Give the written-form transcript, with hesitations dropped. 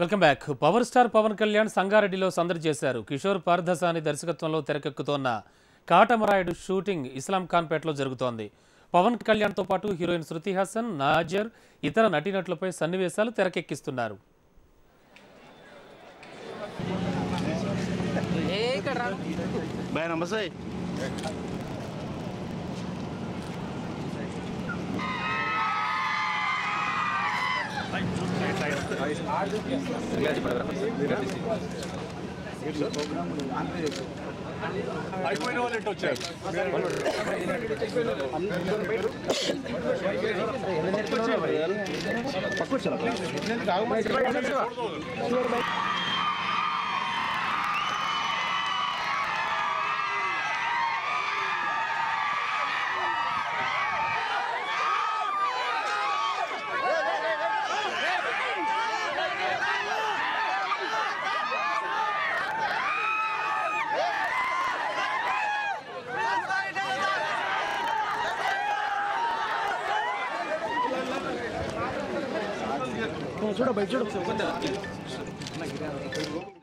Welcome back. Power star Pawan Kalyan సంగారెడ్డిలో సందడి చేశారు. కిషోర్ పార్ధసాని దర్శకత్వంలో తెరకెక్కుతోన్న కాటమరాయుడు షూటింగ్ ఇస్లాం ఖాన్ పేటలో జరుగుతోంది. పవన్ కళ్యాణ్ తో పాటు హీరోయిన్ శృతి హాసన్, నాజర్, ఇతర నటీనటులపై సన్నివేశాలు తెరకెక్కిస్తున్నారు. చూడ బయట చూడ